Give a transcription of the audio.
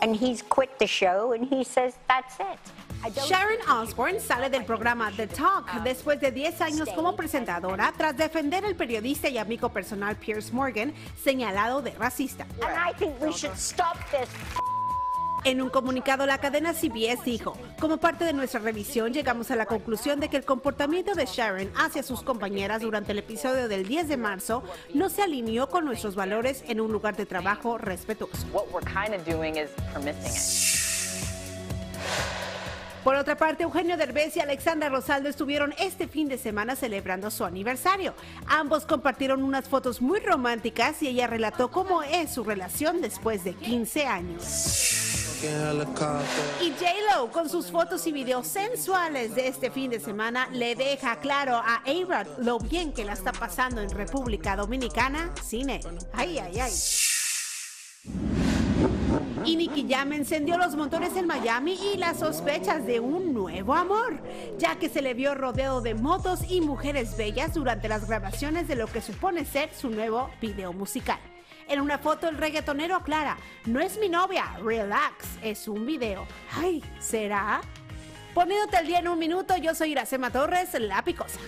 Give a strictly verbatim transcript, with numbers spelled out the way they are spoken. and he's quit the show and he says that's it. Sharon Osbourne sale del programa The Talk después de diez años como presentadora tras defender al periodista y amigo personal Piers Morgan, señalado de racista. En un comunicado, la cadena C B S dijo, como parte de nuestra revisión llegamos a la conclusión de que el comportamiento de Sharon hacia sus compañeras durante el episodio del diez de marzo no se alineó con nuestros valores en un lugar de trabajo respetuoso. Por otra parte, Eugenio Derbez y Alexandra Rosaldo estuvieron este fin de semana celebrando su aniversario. Ambos compartieron unas fotos muy románticas y ella relató cómo es su relación después de quince años. Y J-Lo, con sus fotos y videos sensuales de este fin de semana, le deja claro a A Rod lo bien que la está pasando en República Dominicana sin él. Ay, ay, ay. Y Nicky Jam encendió los motores en Miami y las sospechas de un nuevo amor, ya que se le vio rodeado de motos y mujeres bellas durante las grabaciones de lo que supone ser su nuevo video musical. En una foto, el reggaetonero aclara, no es mi novia, relax, es un video. Ay, ¿será? Poniéndote al día en un minuto, yo soy Iracema Torres, La Picosa.